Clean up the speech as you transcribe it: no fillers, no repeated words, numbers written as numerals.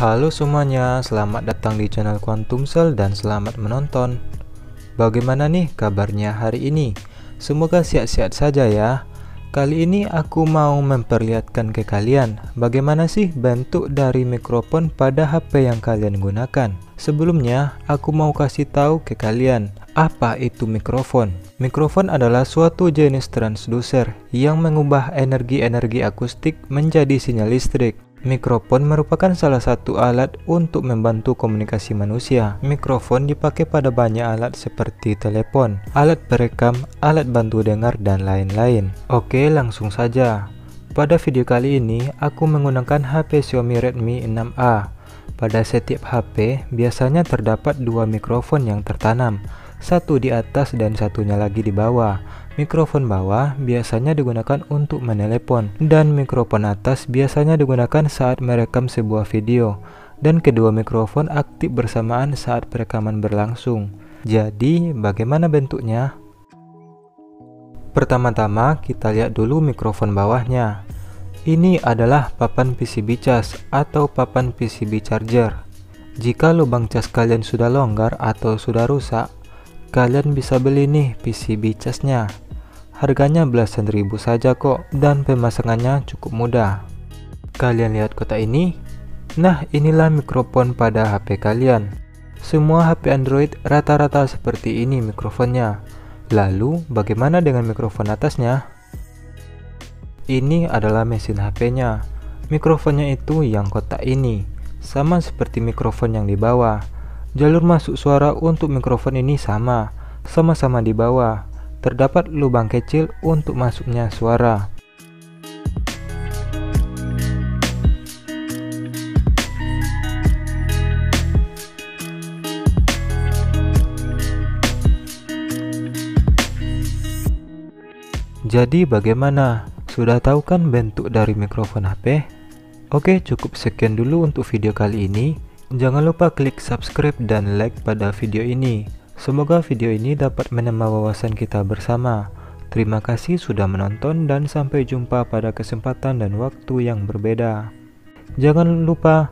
Halo semuanya, selamat datang di channel Quantum Cell dan selamat menonton. Bagaimana nih kabarnya hari ini? Semoga sehat-sehat saja ya. Kali ini aku mau memperlihatkan ke kalian bagaimana sih bentuk dari mikrofon pada HP yang kalian gunakan. Sebelumnya, aku mau kasih tahu ke kalian apa itu mikrofon. Mikrofon adalah suatu jenis transducer yang mengubah energi-energi akustik menjadi sinyal listrik. Mikrofon merupakan salah satu alat untuk membantu komunikasi manusia. Mikrofon dipakai pada banyak alat seperti telepon, alat perekam, alat bantu dengar, dan lain-lain. Oke, langsung saja. Pada video kali ini, aku menggunakan HP Xiaomi Redmi 6A. Pada setiap HP, biasanya terdapat dua mikrofon yang tertanam. Satu di atas dan satunya lagi di bawah. Mikrofon bawah biasanya digunakan untuk menelepon, dan mikrofon atas biasanya digunakan saat merekam sebuah video, dan kedua mikrofon aktif bersamaan saat perekaman berlangsung. Jadi, bagaimana bentuknya? Pertama-tama, kita lihat dulu mikrofon bawahnya. Ini adalah papan PCB cas atau papan PCB charger. Jika lubang cas kalian sudah longgar atau sudah rusak, kalian bisa beli nih PCB casnya. Harganya belasan ribu saja kok, dan pemasangannya cukup mudah. Kalian lihat kotak ini. Nah, inilah mikrofon pada HP kalian. Semua HP Android rata-rata seperti ini mikrofonnya. Lalu bagaimana dengan mikrofon atasnya? Ini adalah mesin HP-nya. Mikrofonnya itu yang kotak ini, sama seperti mikrofon yang di bawah. Jalur masuk suara untuk mikrofon ini sama-sama di bawah. Terdapat lubang kecil untuk masuknya suara. Jadi bagaimana? Sudah tahu kan bentuk dari mikrofon HP? Oke, cukup sekian dulu untuk video kali ini. Jangan lupa klik subscribe dan like pada video ini. Semoga video ini dapat menambah wawasan kita bersama. Terima kasih sudah menonton dan sampai jumpa pada kesempatan dan waktu yang berbeda. Jangan lupa